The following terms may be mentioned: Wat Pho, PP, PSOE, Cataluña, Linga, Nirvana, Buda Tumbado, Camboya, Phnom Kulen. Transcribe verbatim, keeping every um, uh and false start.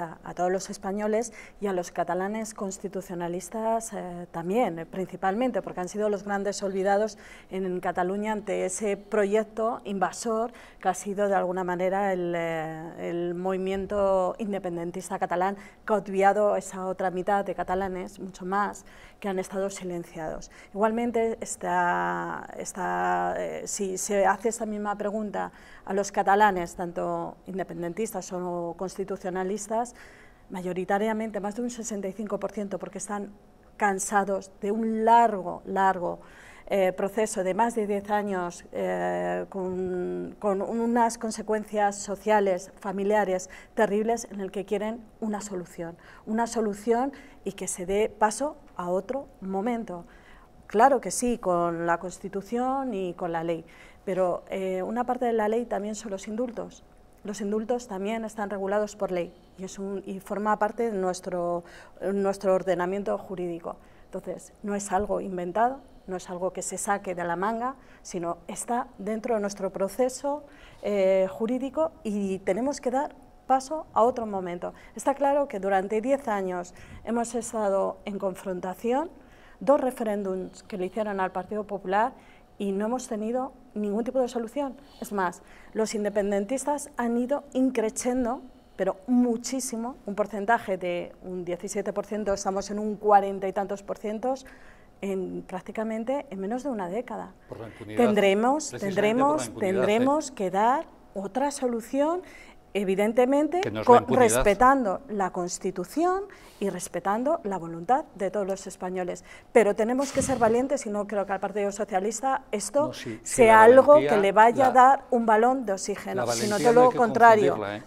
A, a todos los españoles y a los catalanes constitucionalistas eh, también, principalmente, porque han sido los grandes olvidados en, en Cataluña ante ese proyecto invasor que ha sido de alguna manera el, eh, el movimiento independentista catalán, que ha obviado esa otra mitad de catalanes, mucho más, que han estado silenciados. Igualmente, esta, esta, eh, si se hace esta misma pregunta a los catalanes, tanto independentistas o constitucionalistas, mayoritariamente, más de un sesenta y cinco por ciento, porque están cansados de un largo, largo eh, proceso de más de diez años eh, con, con unas consecuencias sociales, familiares terribles, en el que quieren una solución, una solución y que se dé paso a otro momento. Claro que sí, con la Constitución y con la ley, pero eh, una parte de la ley también son los indultos. Los indultos también están regulados por ley y, es un, y forma parte de nuestro, nuestro ordenamiento jurídico. Entonces, no es algo inventado, no es algo que se saque de la manga, sino está dentro de nuestro proceso eh, jurídico y tenemos que dar paso a otro momento. Está claro que durante diez años hemos estado en confrontación, dos referéndums que le hicieron al Partido Popular y no hemos tenido ningún tipo de solución. Es más, los independentistas han ido increciendo, pero muchísimo, un porcentaje de un diecisiete por ciento, estamos en un cuarenta y tantos por cientos, en, prácticamente en menos de una década. Por la impunidad, tendremos, tendremos, por la tendremos eh. que dar otra solución, evidentemente, con, respetando la Constitución y respetando la voluntad de todos los españoles. Pero tenemos que ser valientes y no creo que al Partido Socialista esto no, si, sea si algo valentía, que le vaya la, a dar un balón de oxígeno, sino todo lo contrario. ¿eh? Me